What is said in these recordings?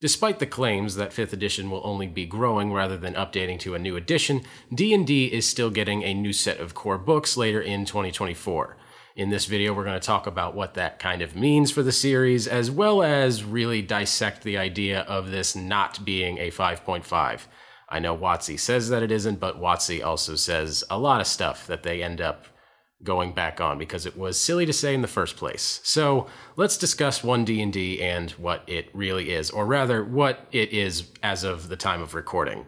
Despite the claims that 5th edition will only be growing rather than updating to a new edition, D&D is still getting a new set of core books later in 2024. In this video, we're going to talk about what that kind of means for the series, as well as really dissect the idea of this not being a 5.5. I know WotC says that it isn't, but WotC also says a lot of stuff that they end up going back on because it was silly to say in the first place. So let's discuss One D&D and what it really is, or rather what it is as of the time of recording.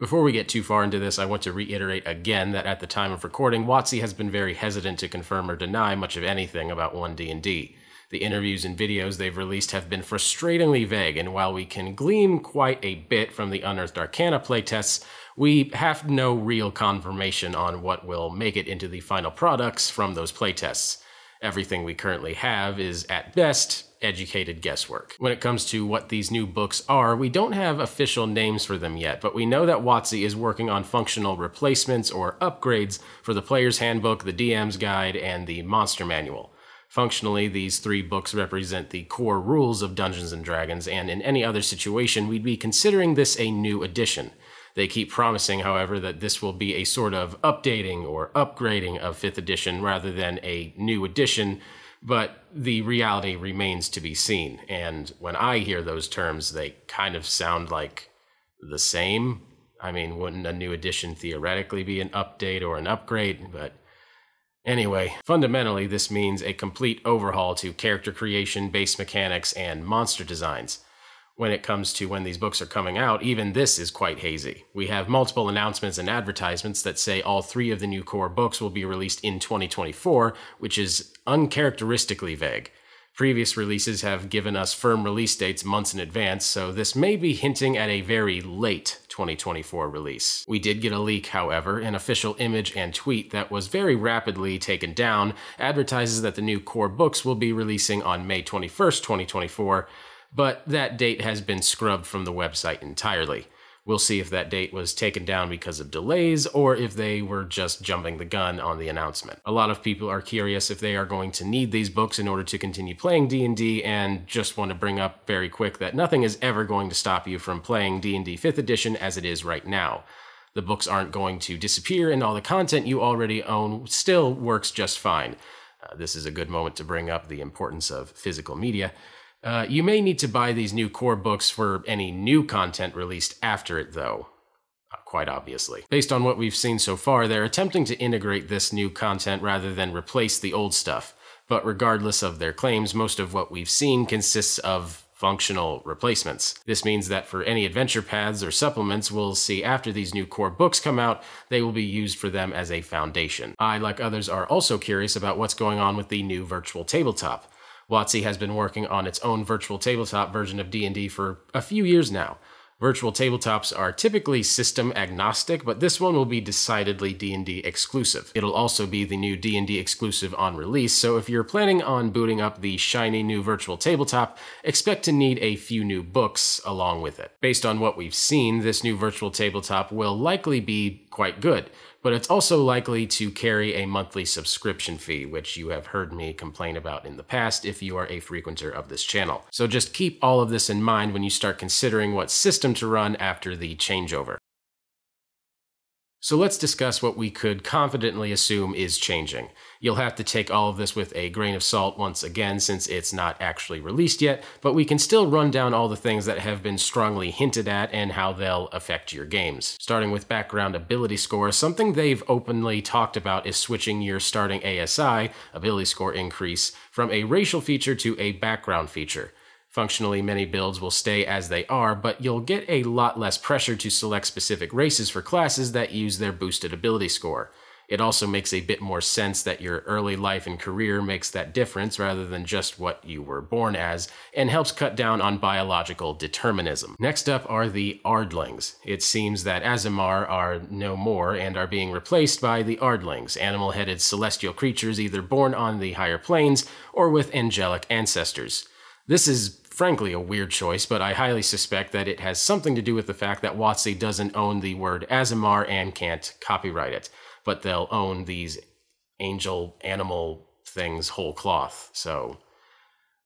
Before we get too far into this, I want to reiterate again that at the time of recording, WotC has been very hesitant to confirm or deny much of anything about One D&D. The interviews and videos they've released have been frustratingly vague, and while we can glean quite a bit from the Unearthed Arcana playtests, we have no real confirmation on what will make it into the final products from those playtests. Everything we currently have is, at best, educated guesswork. When it comes to what these new books are, we don't have official names for them yet, but we know that WotC is working on functional replacements or upgrades for the Player's Handbook, the DM's Guide, and the Monster Manual. Functionally, these three books represent the core rules of Dungeons and Dragons, and in any other situation, we'd be considering this a new edition. They keep promising, however, that this will be a sort of updating or upgrading of 5th edition rather than a new edition, but the reality remains to be seen. And when I hear those terms, they kind of sound like the same. I mean, wouldn't a new edition theoretically be an update or an upgrade? But anyway, fundamentally, this means a complete overhaul to character creation, base mechanics, and monster designs. When it comes to when these books are coming out, even this is quite hazy. We have multiple announcements and advertisements that say all three of the new core books will be released in 2024, which is uncharacteristically vague. Previous releases have given us firm release dates months in advance, so this may be hinting at a very late 2024 release. We did get a leak, however. An official image and tweet that was very rapidly taken down advertises that the new core books will be releasing on May 21st, 2024, but that date has been scrubbed from the website entirely. We'll see if that date was taken down because of delays or if they were just jumping the gun on the announcement. A lot of people are curious if they are going to need these books in order to continue playing D&D, and just want to bring up very quick that nothing is ever going to stop you from playing D&D 5th edition as it is right now. The books aren't going to disappear, and all the content you already own still works just fine. This is a good moment to bring up the importance of physical media. You may need to buy these new core books for any new content released after it, though, quite obviously. Based on what we've seen so far, they're attempting to integrate this new content rather than replace the old stuff. But regardless of their claims, most of what we've seen consists of functional replacements. This means that for any adventure paths or supplements we'll see after these new core books come out, they will be used for them as a foundation. I, like others, are also curious about what's going on with the new virtual tabletop. WotC has been working on its own virtual tabletop version of D&D for a few years now. Virtual tabletops are typically system agnostic, but this one will be decidedly D&D exclusive. It'll also be the new D&D exclusive on release, so if you're planning on booting up the shiny new virtual tabletop, expect to need a few new books along with it. Based on what we've seen, this new virtual tabletop will likely be quite good, but it's also likely to carry a monthly subscription fee, which you have heard me complain about in the past if you are a frequenter of this channel. So just keep all of this in mind when you start considering what system to run after the changeover. So let's discuss what we could confidently assume is changing. You'll have to take all of this with a grain of salt once again, since it's not actually released yet, but we can still run down all the things that have been strongly hinted at and how they'll affect your games. Starting with background ability score, something they've openly talked about is switching your starting ASI, ability score increase, from a racial feature to a background feature. Functionally, many builds will stay as they are, but you'll get a lot less pressure to select specific races for classes that use their boosted ability score. It also makes a bit more sense that your early life and career makes that difference rather than just what you were born as, and helps cut down on biological determinism. Next up are the Ardlings. It seems that Aasimar are no more and are being replaced by the Ardlings, animal-headed celestial creatures either born on the higher planes or with angelic ancestors. This is frankly a weird choice, but I highly suspect that it has something to do with the fact that WotC doesn't own the word Aasimar and can't copyright it, but they'll own these angel animal things whole cloth. So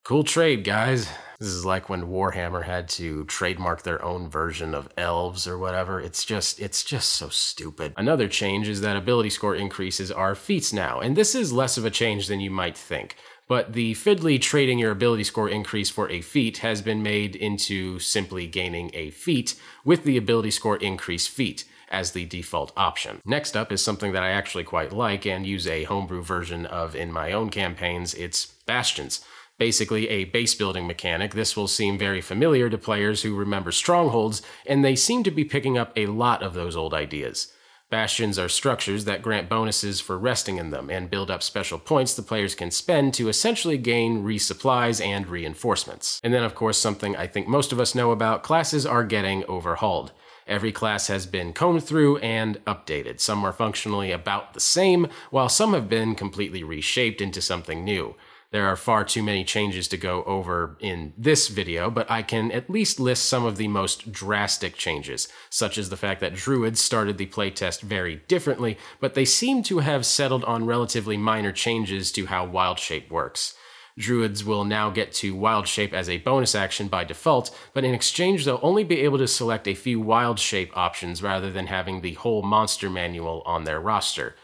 cool trade, guys. This is like when Warhammer had to trademark their own version of elves or whatever. It's just so stupid. Another change is that ability score increases are feats now, and this is less of a change than you might think. But the fiddly trading your ability score increase for a feat has been made into simply gaining a feat with the ability score increase feat as the default option. Next up is something that I actually quite like and use a homebrew version of in my own campaigns. It's bastions. Basically a base building mechanic. This will seem very familiar to players who remember strongholds, and they seem to be picking up a lot of those old ideas. Bastions are structures that grant bonuses for resting in them and build up special points the players can spend to essentially gain resupplies and reinforcements. And then of course something I think most of us know about, classes are getting overhauled. Every class has been combed through and updated. Some are functionally about the same, while some have been completely reshaped into something new. There are far too many changes to go over in this video, but I can at least list some of the most drastic changes, such as the fact that Druids started the playtest very differently, but they seem to have settled on relatively minor changes to how Wild Shape works. Druids will now get to Wild Shape as a bonus action by default, but in exchange they'll only be able to select a few Wild Shape options rather than having the whole Monster Manual on their roster.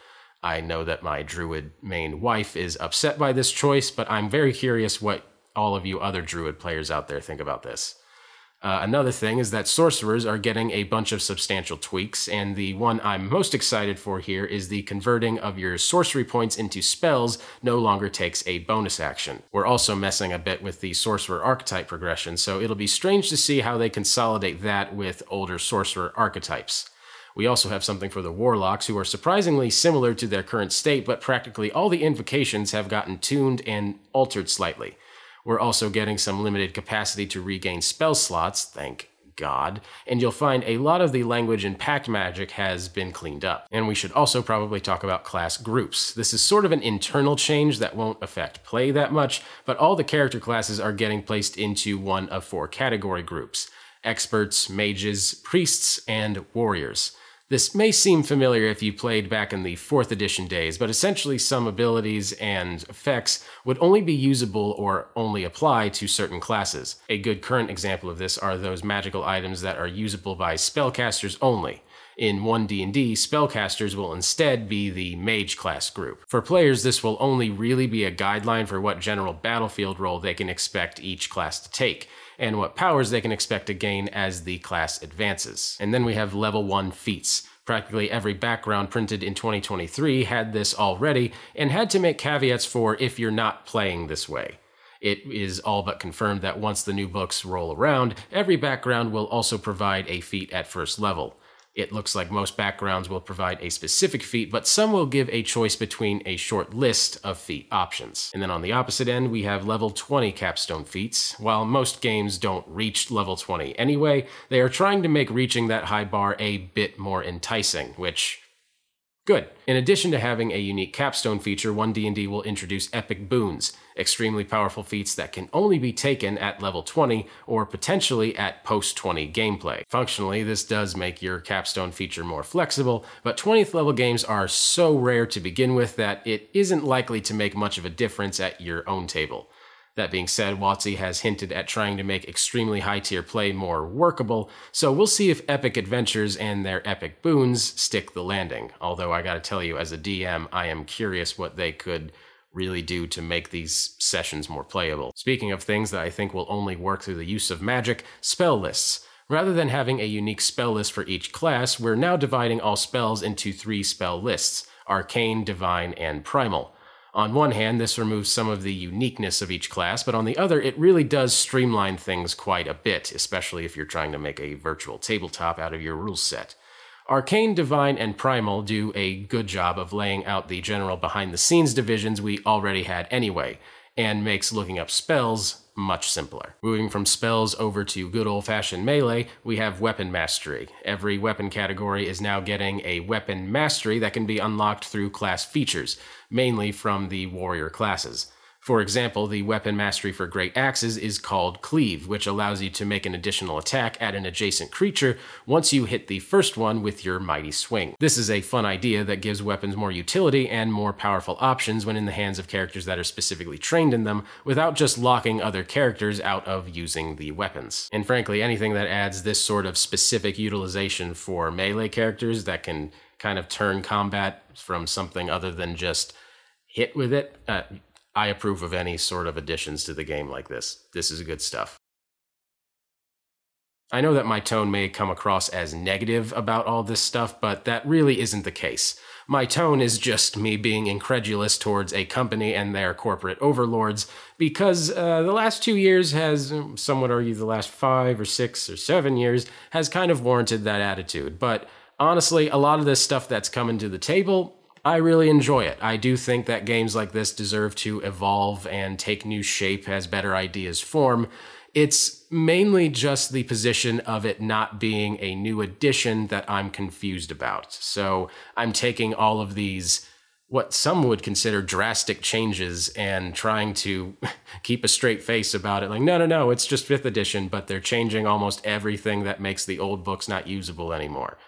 I know that my Druid main wife is upset by this choice, but I'm very curious what all of you other Druid players out there think about this. Another thing is that sorcerers are getting a bunch of substantial tweaks, and the one I'm most excited for here is the converting of your sorcery points into spells no longer takes a bonus action. We're also messing a bit with the sorcerer archetype progression, so it'll be strange to see how they consolidate that with older sorcerer archetypes. We also have something for the Warlocks, who are surprisingly similar to their current state, but practically all the invocations have gotten tuned and altered slightly. We're also getting some limited capacity to regain spell slots, thank God, and you'll find a lot of the language in Pact Magic has been cleaned up. And we should also probably talk about class groups. This is sort of an internal change that won't affect play that much, but all the character classes are getting placed into one of four category groups: Experts, Mages, Priests, and Warriors. This may seem familiar if you played back in the 4th edition days, but essentially some abilities and effects would only be usable or only apply to certain classes. A good current example of this are those magical items that are usable by spellcasters only. In One D&D, spellcasters will instead be the mage class group. For players, this will only really be a guideline for what general battlefield role they can expect each class to take, and what powers they can expect to gain as the class advances. And then we have level 1 feats. Practically every background printed in 2023 had this already, and had to make caveats for if you're not playing this way. It is all but confirmed that once the new books roll around, every background will also provide a feat at first level. It looks like most backgrounds will provide a specific feat, but some will give a choice between a short list of feat options. And then on the opposite end, we have level 20 capstone feats. While most games don't reach level 20 anyway, they are trying to make reaching that high bar a bit more enticing, which, good. In addition to having a unique capstone feature, One D&D will introduce epic boons, extremely powerful feats that can only be taken at level 20 or potentially at post-20 gameplay. Functionally, this does make your capstone feature more flexible, but 20th level games are so rare to begin with that it isn't likely to make much of a difference at your own table. That being said, WotC has hinted at trying to make extremely high-tier play more workable, so we'll see if epic adventures and their epic boons stick the landing. Although I gotta tell you, as a DM, I am curious what they could really do to make these sessions more playable. Speaking of things that I think will only work through the use of magic, spell lists. Rather than having a unique spell list for each class, we're now dividing all spells into 3 spell lists: Arcane, Divine, and Primal. On one hand, this removes some of the uniqueness of each class, but on the other, it really does streamline things quite a bit, especially if you're trying to make a virtual tabletop out of your rule set. Arcane, Divine, and Primal do a good job of laying out the general behind-the-scenes divisions we already had anyway, and makes looking up spells much simpler. Moving from spells over to good old-fashioned melee, we have weapon mastery. Every weapon category is now getting a weapon mastery that can be unlocked through class features, mainly from the warrior classes. For example, the weapon mastery for great axes is called Cleave, which allows you to make an additional attack at an adjacent creature once you hit the first one with your mighty swing. This is a fun idea that gives weapons more utility and more powerful options when in the hands of characters that are specifically trained in them, without just locking other characters out of using the weapons. And frankly, anything that adds this sort of specific utilization for melee characters that can kind of turn combat from something other than just hit with it, I approve of any sort of additions to the game like this. This is good stuff. I know that my tone may come across as negative about all this stuff, but that really isn't the case. My tone is just me being incredulous towards a company and their corporate overlords, because the last 2 years has, some would argue the last 5 or 6 or 7 years, has kind of warranted that attitude. But honestly, a lot of this stuff that's coming to the table, I really enjoy it. I do think that games like this deserve to evolve and take new shape as better ideas form. It's mainly just the position of it not being a new addition that I'm confused about. So I'm taking all of these, what some would consider drastic changes, and trying to keep a straight face about it. Like, no, it's just 5th edition, but they're changing almost everything that makes the old books not usable anymore.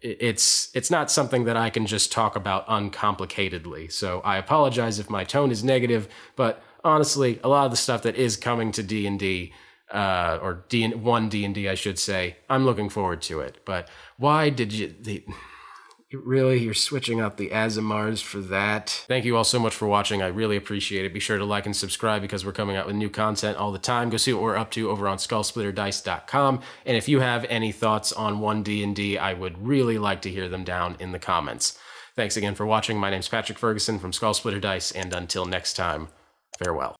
It's not something that I can just talk about uncomplicatedly, so I apologize if my tone is negative, but honestly, a lot of the stuff that is coming to D&D, or One D&D, I should say, I'm looking forward to it. But why did you... Really? You're switching out the Aasimars for that? Thank you all so much for watching. I really appreciate it. Be sure to like and subscribe because we're coming out with new content all the time. Go see what we're up to over on SkullSplitterDice.com. And if you have any thoughts on One D&D, I would really like to hear them down in the comments. Thanks again for watching. My name's Patrick Ferguson from SkullSplitter Dice, and until next time, farewell.